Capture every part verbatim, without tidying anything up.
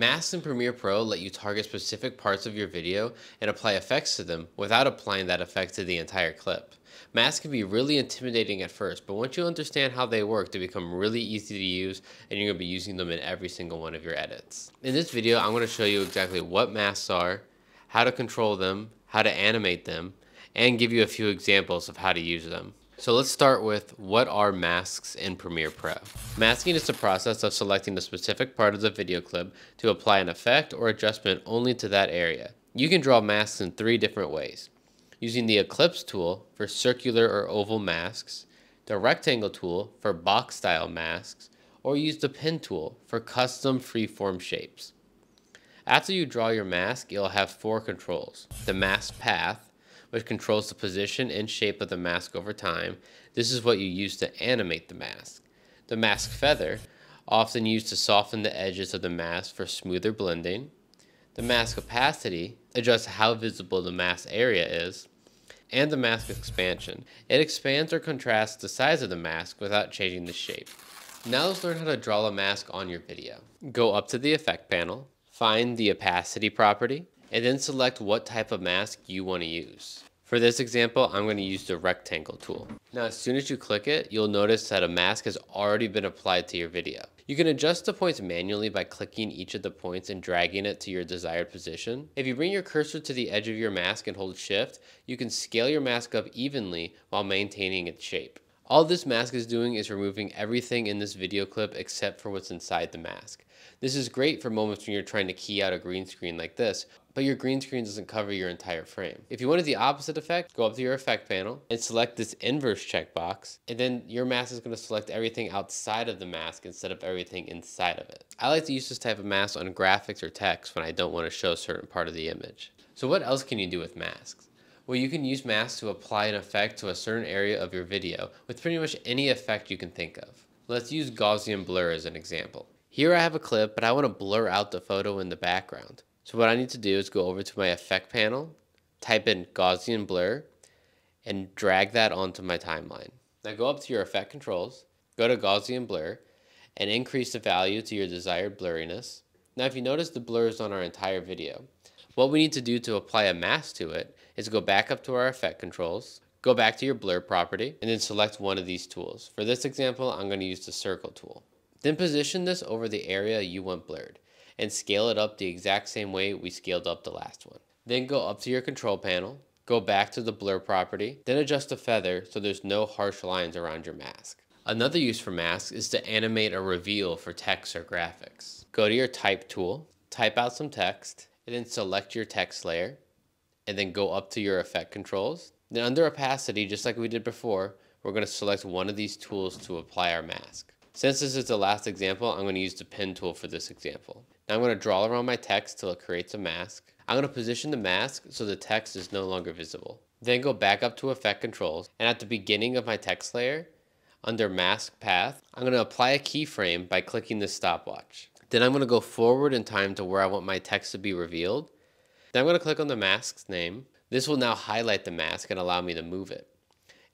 Masks in Premiere Pro let you target specific parts of your video and apply effects to them without applying that effect to the entire clip. Masks can be really intimidating at first, but once you understand how they work, they become really easy to use, and you're going to be using them in every single one of your edits. In this video, I'm going to show you exactly what masks are, how to control them, how to animate them, and give you a few examples of how to use them. So let's start with what are masks in Premiere Pro. Masking is the process of selecting a specific part of the video clip to apply an effect or adjustment only to that area. You can draw masks in three different ways: using the ellipse tool for circular or oval masks, the rectangle tool for box style masks, or use the pen tool for custom freeform shapes. After you draw your mask, you'll have four controls: the mask path, which controls the position and shape of the mask over time. This is what you use to animate the mask. The mask feather, often used to soften the edges of the mask for smoother blending. The mask opacity adjusts how visible the mask area is. And the mask expansion. It expands or contrasts the size of the mask without changing the shape. Now let's learn how to draw a mask on your video. Go up to the effect panel, find the opacity property, and then select what type of mask you want to use. For this example, I'm going to use the rectangle tool. Now, as soon as you click it, you'll notice that a mask has already been applied to your video. You can adjust the points manually by clicking each of the points and dragging it to your desired position. If you bring your cursor to the edge of your mask and hold Shift, you can scale your mask up evenly while maintaining its shape. All this mask is doing is removing everything in this video clip except for what's inside the mask. This is great for moments when you're trying to key out a green screen like this, but your green screen doesn't cover your entire frame. If you wanted the opposite effect, go up to your effect panel and select this inverse checkbox, and then your mask is going to select everything outside of the mask instead of everything inside of it. I like to use this type of mask on graphics or text when I don't want to show a certain part of the image. So what else can you do with masks? Well, you can use masks to apply an effect to a certain area of your video with pretty much any effect you can think of. Let's use Gaussian blur as an example. Here I have a clip, but I want to blur out the photo in the background. So what I need to do is go over to my effect panel, type in Gaussian blur, and drag that onto my timeline. Now go up to your effect controls, go to Gaussian blur, and increase the value to your desired blurriness. Now if you notice, the blur is on our entire video. What we need to do to apply a mask to it is go back up to our effect controls, go back to your blur property, and then select one of these tools. For this example, I'm going to use the circle tool. Then position this over the area you want blurred and scale it up the exact same way we scaled up the last one. Then go up to your control panel, go back to the blur property, then adjust the feather so there's no harsh lines around your mask. Another use for masks is to animate a reveal for text or graphics. Go to your type tool, type out some text, and then select your text layer, and then go up to your effect controls. Then under opacity, just like we did before, we're going to select one of these tools to apply our mask. Since this is the last example, I'm going to use the pen tool for this example. Now I'm going to draw around my text till it creates a mask. I'm going to position the mask so the text is no longer visible. Then go back up to effect controls, and at the beginning of my text layer, under mask path, I'm going to apply a keyframe by clicking this stopwatch. Then I'm going to go forward in time to where I want my text to be revealed. Then I'm going to click on the mask's name. This will now highlight the mask and allow me to move it.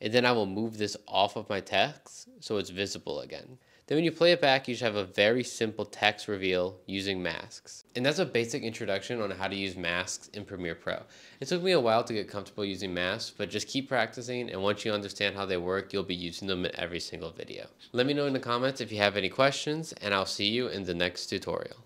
And then I will move this off of my text so it's visible again. Then when you play it back, you should have a very simple text reveal using masks. And that's a basic introduction on how to use masks in Premiere Pro. It took me a while to get comfortable using masks, but just keep practicing, and once you understand how they work, you'll be using them in every single video. Let me know in the comments if you have any questions, and I'll see you in the next tutorial.